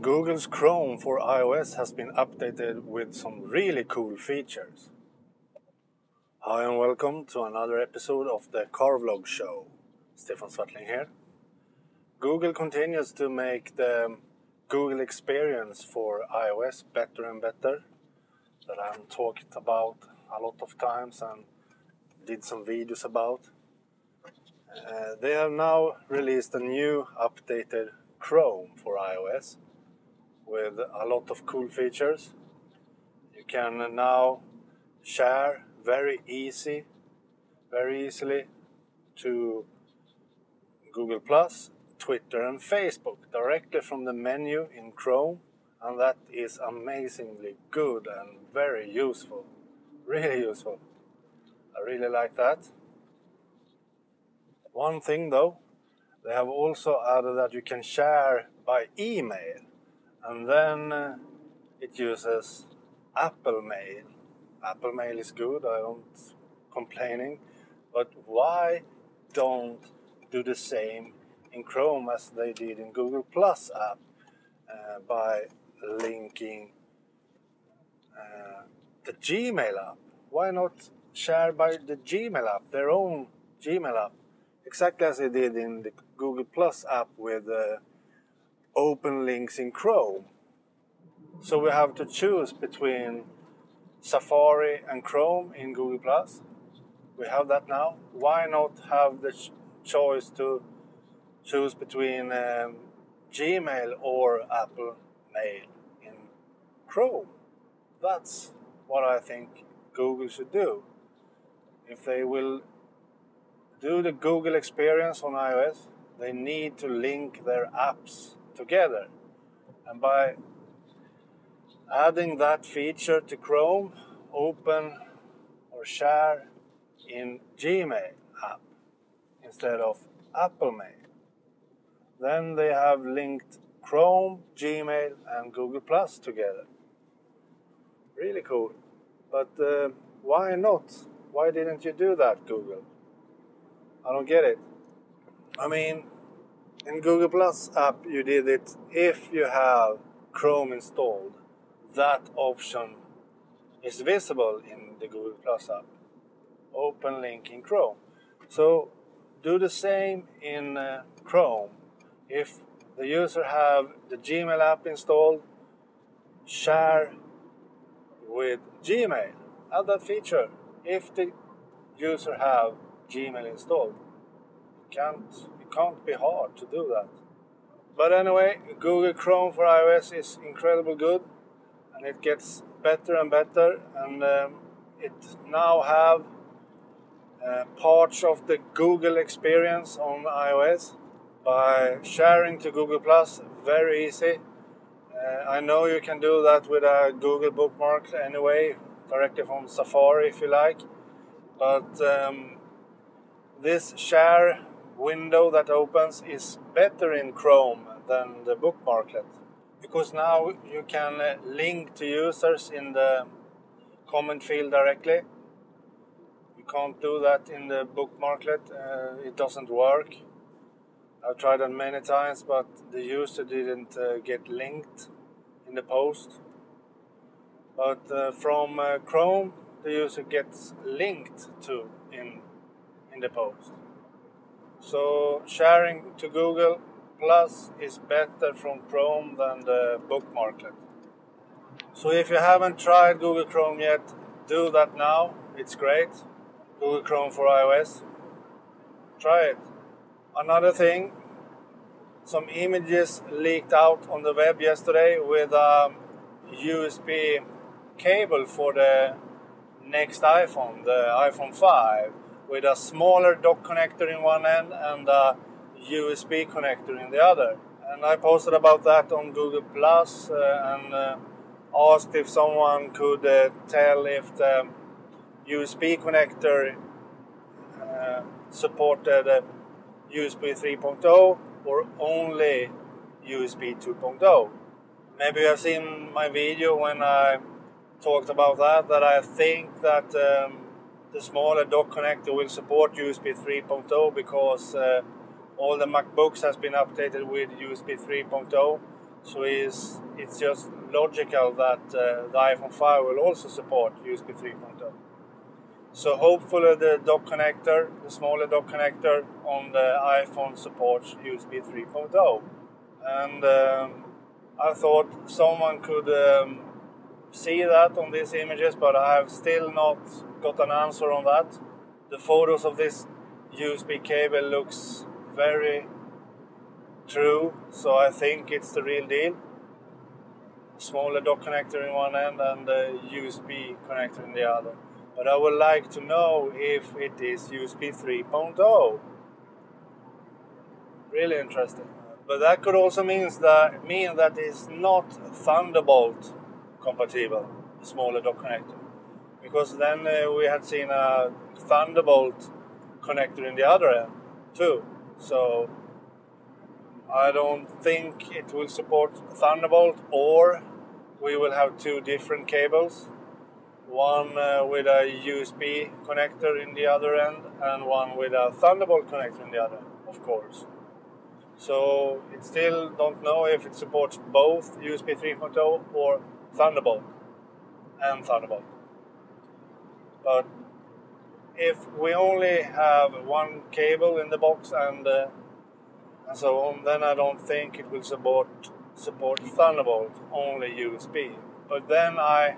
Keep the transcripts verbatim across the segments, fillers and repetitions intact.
Google's Chrome for iOS has been updated with some really cool features. Hi and welcome to another episode of the Carvlog Show. Stefan Svartling here. Google continues to make the Google experience for iOS better and better, that I'm talking about a lot of times and did some videos about. Uh, they have now released a new updated Chrome for iOS with a lot of cool features. You can now share very easy, very easily to Google plus, Twitter and Facebook directly from the menu in Chrome, and that is amazingly good and very useful, really useful. I really like that. One thing though, they have also added that you can share by email, and then uh, it uses Apple Mail. Apple Mail is good, I don't complaining, but why don't do the same in Chrome as they did in Google plus app uh, by linking uh, the Gmail app? Why not share by the Gmail app, their own Gmail app? Exactly as they did in the Google plus app with uh, open links in Chrome. So we have to choose between Safari and Chrome in Google plus. We have that now. Why not have the ch- choice to choose between um, Gmail or Apple Mail in Chrome? That's what I think Google should do. If they will do the Google experience on iOS, they need to link their apps together. And by adding that feature to Chrome, open or share in Gmail app instead of Apple Mail, then they have linked Chrome, Gmail and Google plus together. Really cool. But uh, why not? Why didn't you do that, Google? I don't get it. I mean, in Google plus app you did it if you have Chrome installed. That option is visible in the Google plus app. Open link in Chrome. So do the same in uh, Chrome. If the user have the Gmail app installed, share with Gmail. Add that feature. If the user have Gmail installed. It can't, it can't be hard to do that. But anyway, Google Chrome for iOS is incredibly good, and it gets better and better, and um, it now have uh, parts of the Google experience on iOS by sharing to Google plus, very easy. Uh, I know you can do that with a Google bookmark anyway, directly from Safari if you like, but um, this share window that opens is better in Chrome than the bookmarklet, because now you can link to users in the comment field directly. You can't do that in the bookmarklet, uh, it doesn't work. I've tried that many times, but the user didn't uh, get linked in the post. But uh, from uh, Chrome, the user gets linked to in in the post. So sharing to Google Plus is better from Chrome than the bookmarklet. So if you haven't tried Google Chrome yet, do that now. It's great. Google Chrome for iOS. Try it. Another thing, some images leaked out on the web yesterday with a U S B cable for the next iPhone, the iPhone five. With a smaller dock connector in one end and a U S B connector in the other. And I posted about that on Google plus, uh, and uh, asked if someone could uh, tell if the U S B connector uh, supported uh, U S B three point oh or only U S B two point oh. Maybe you have seen my video when I talked about that, that I think that um, the smaller dock connector will support U S B three point oh because uh, all the MacBooks has been updated with U S B three point oh, So it's, it's just logical that uh, the iPhone five will also support U S B three point oh. So hopefully the dock connector, the smaller dock connector on the iPhone supports U S B three point oh. And um, I thought someone could um, see that on these images, but I have still not got an answer on that. The photos of this U S B cable looks very true, so I think it's the real deal. Smaller dock connector in one end and the U S B connector in the other. But I would like to know if it is U S B three point oh. Really interesting. But that could also means that, mean that it's not Thunderbolt compatible, the smaller dock connector. Because then uh, we had seen a Thunderbolt connector in the other end too. So I don't think it will support Thunderbolt, or we will have two different cables. One uh, with a U S B connector in the other end, and one with a Thunderbolt connector in the other end, of course. So it still don't know if it supports both U S B three point oh or Thunderbolt and Thunderbolt. But if we only have one cable in the box and uh, and so on, then I don't think it will support support Thunderbolt, only U S B. But then I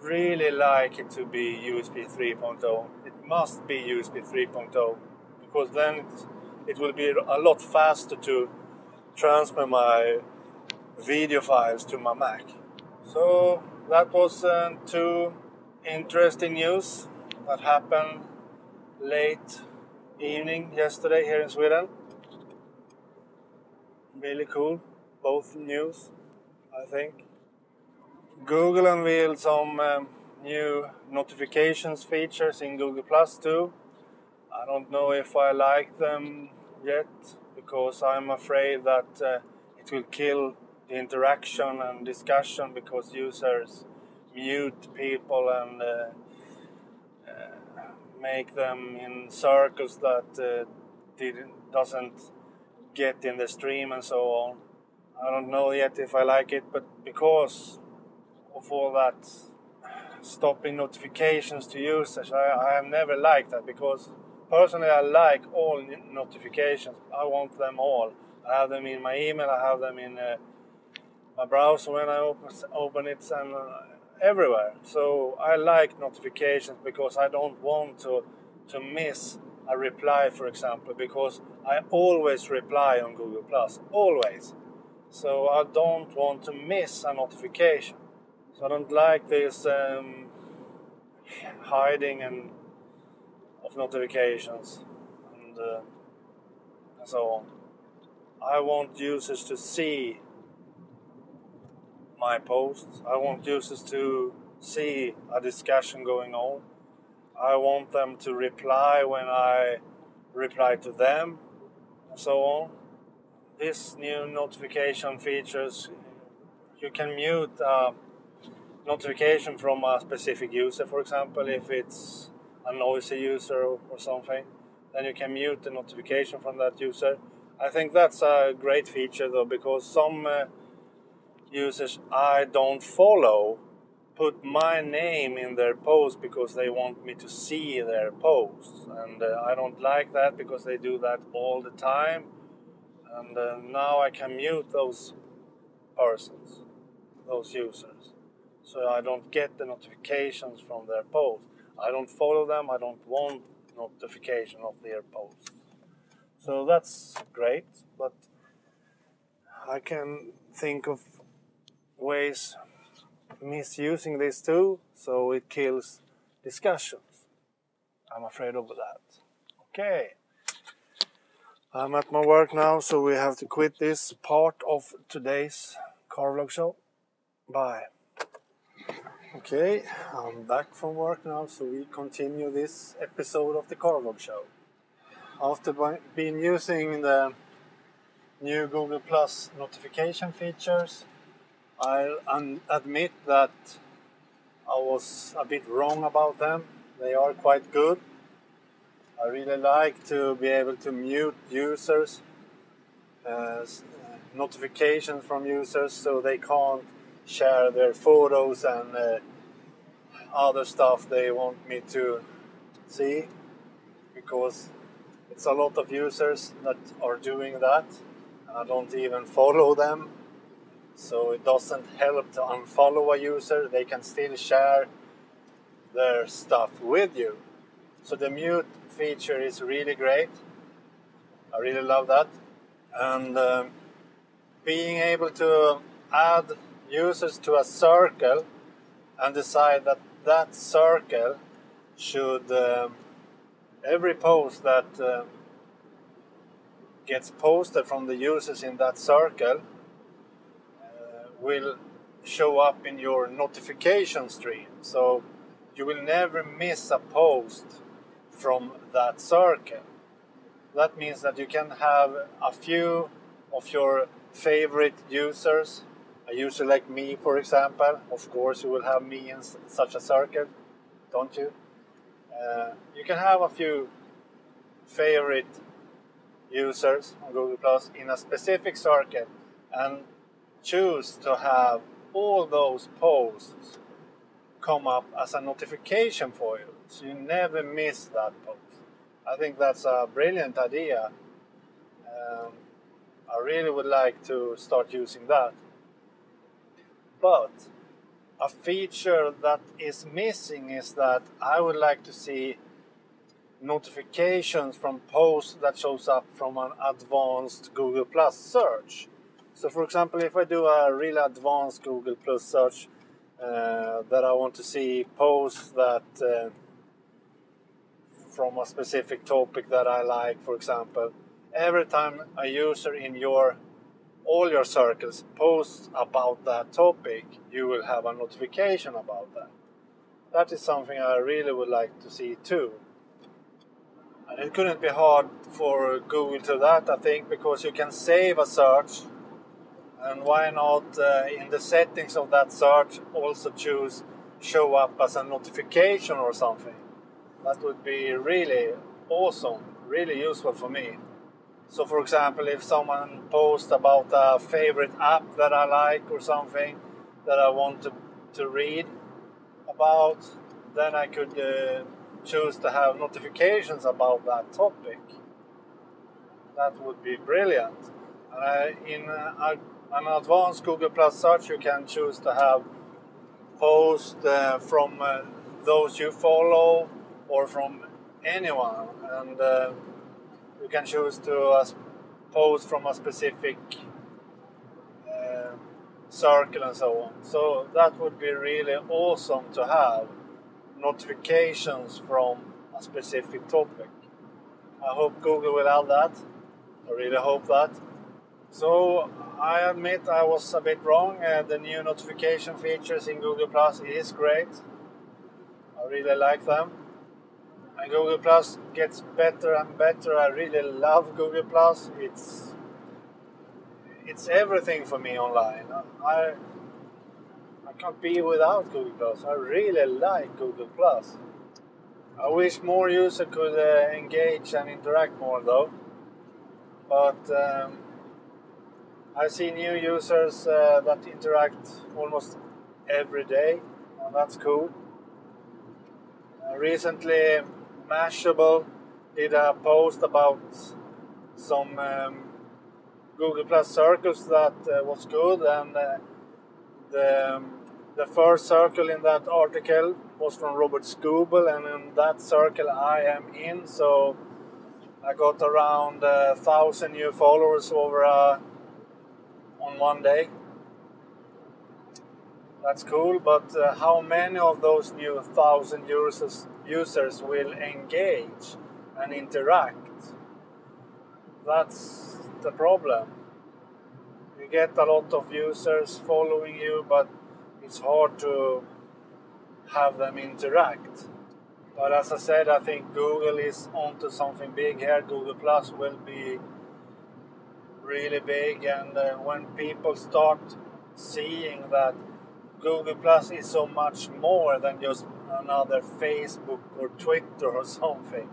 really like it to be U S B three point oh. It must be U S B three point oh, because then it, it will be a lot faster to transfer my video files to my Mac. So that was uh, two interesting news that happened late evening yesterday here in Sweden. Really cool, both news, I think. Google unveiled some um, new notifications features in Google plus too. I don't know if I like them yet, because I'm afraid that uh, it will kill the interaction and discussion, because users mute people and uh, uh, make them in circles that uh, didn't, doesn't get in the stream and so on. I don't know yet if I like it, but because of all that stopping notifications to users, I, I have never liked that, because personally I like all notifications. I want them all. I have them in my email, I have them in uh, my browser when I open, open it, and uh, everywhere. So I like notifications because I don't want to, to miss a reply, for example, because I always reply on Google plus, always. So I don't want to miss a notification. So I don't like this um, hiding and of notifications and, uh, and so on. I want users to see my posts. I want users to see a discussion going on. I want them to reply when I reply to them, and so on. This new notification features, you can mute a notification from a specific user, for example, if it's a noisy user or something, then you can mute the notification from that user. I think that's a great feature though, because some uh, users I don't follow put my name in their post because they want me to see their posts, and uh, I don't like that, because they do that all the time, and uh, now I can mute those persons, those users, so I don't get the notifications from their posts. I don't follow them, I don't want notification of their posts. So that's great, but I can think of ways misusing this too, so it kills discussions. I'm afraid of that. Okay, I'm at my work now, so we have to quit this part of today's car vlog show. Bye. Okay, I'm back from work now, so we continue this episode of the car vlog show. After been using the new Google plus notification features, I'll admit that I was a bit wrong about them. They are quite good. I really like to be able to mute users, uh, notifications from users, so they can't share their photos and uh, other stuff they want me to see, because it's a lot of users that are doing that, and I don't even follow them. So it doesn't help to unfollow a user. They can still share their stuff with you. So the mute feature is really great. I really love that. And um, being able to add users to a circle and decide that that circle should, um, every post that um, gets posted from the users in that circle uh, will show up in your notification stream. So you will never miss a post from that circle. That means that you can have a few of your favorite users, a user like me, for example. Of course, you will have me in such a circle, don't you? Uh, you can have a few favorite users on Google Plus in a specific circle and choose to have all those posts come up as a notification for you, so you never miss that post. I think that's a brilliant idea. Um, I really would like to start using that. But a feature that is missing is that I would like to see notifications from posts that shows up from an advanced Google Plus search. So for example, if I do a real advanced Google Plus search, uh, that I want to see posts that uh, from a specific topic that I like, for example, every time a user in your all your circles posts about that topic, you will have a notification about that. That is something I really would like to see too. And it couldn't be hard for Google to that, I think, because you can save a search, and why not uh, in the settings of that search also choose show up as a notification or something. That would be really awesome, really useful for me. So for example, if someone posts about a favorite app that I like or something that I want to, to read about, then I could uh, choose to have notifications about that topic. That would be brilliant. And I, in a, an advanced Google Plus search, you can choose to have posts uh, from uh, those you follow or from anyone. And uh, you can choose to uh, post from a specific uh, circle and so on. So that would be really awesome to have notifications from a specific topic. I hope Google will add that. I really hope that. So I admit I was a bit wrong. Uh, the new notification features in Google Plus is great. I really like them. And Google Plus gets better and better. I really love Google Plus. It's it's everything for me online. I I can't be without Google Plus. I really like Google Plus. I wish more users could uh, engage and interact more though. But um, I see new users uh, that interact almost every day, and that's cool. Uh, recently, Mashable did a post about some um, Google Plus circles that uh, was good, and uh, the, um, the first circle in that article was from Robert Scoble, and in that circle I am in, so I got around a thousand new followers over uh, on one day. That's cool, but uh, how many of those new thousand users users will engage and interact? That's the problem. You get a lot of users following you, but it's hard to have them interact. But as I said, I think Google is onto something big here. Google Plus will be really big, and uh, when people start seeing that Google Plus is so much more than just another Facebook or Twitter or something.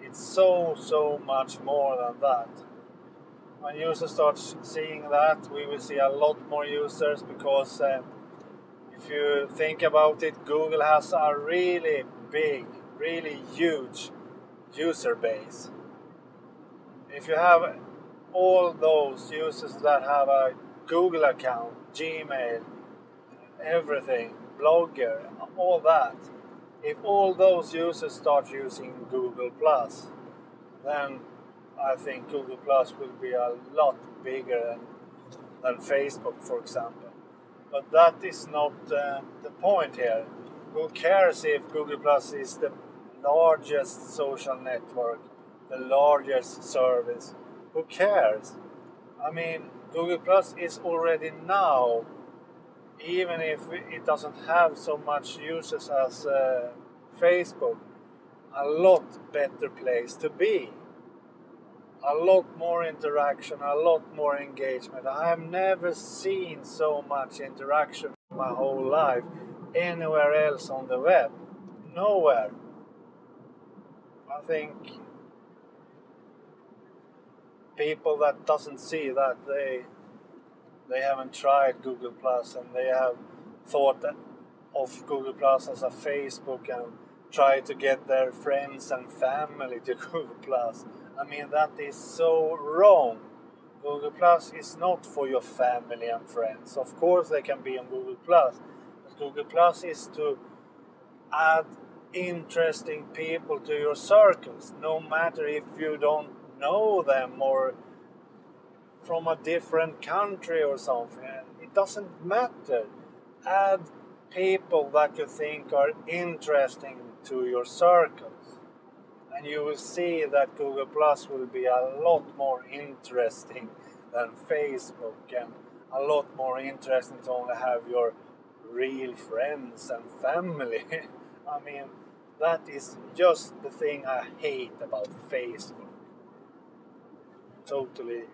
It's so, so much more than that. when users start seeing that, we will see a lot more users, because uh, if you think about it, Google has a really big, really huge user base. If you have all those users that have a Google account, Gmail, everything, Blogger, all that, if all those users start using Google plus, then I think Google plus will be a lot bigger than, than Facebook, for example. But that is not uh, the point here. Who cares if Google plus is the largest social network, the largest service? Who cares? I mean, Google plus is already now, even if it doesn't have so much users as uh, Facebook, a lot better place to be. A lot more interaction, a lot more engagement. I have never seen so much interaction my whole life anywhere else on the web. Nowhere. I think people that doesn't see that, they they haven't tried Google plus, and they have thought of Google plus as a Facebook and try to get their friends and family to Google plus. I mean, that is so wrong. Google plus is not for your family and friends. Of course they can be on Google plus, but Google plus is to add interesting people to your circles, no matter if you don't know them or from a different country or something. It doesn't matter. Add people that you think are interesting to your circles, and you will see that Google plus will be a lot more interesting than Facebook, and a lot more interesting to only have your real friends and family. I mean, that is just the thing I hate about Facebook. Totally.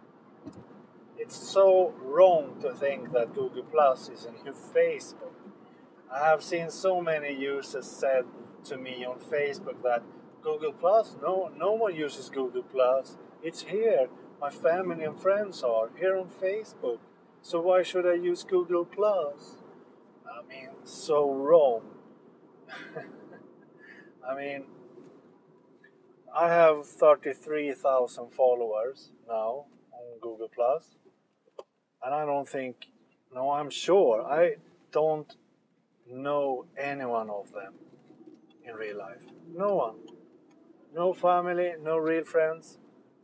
It's so wrong to think that Google plus is a new Facebook. I have seen so many users said to me on Facebook that Google plus, no, no one uses Google plus. It's here. My family and friends are here on Facebook. So why should I use Google plus? I mean, so wrong. I mean, I have thirty-three thousand followers now on Google plus. And I don't think, no, I'm sure, I don't know any one of them in real life. No one. No family, no real friends.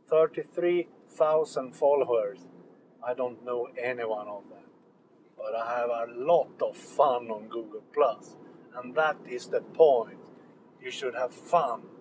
thirty-three thousand followers. I don't know any one of them. But I have a lot of fun on Google plus. And that is the point. You should have fun.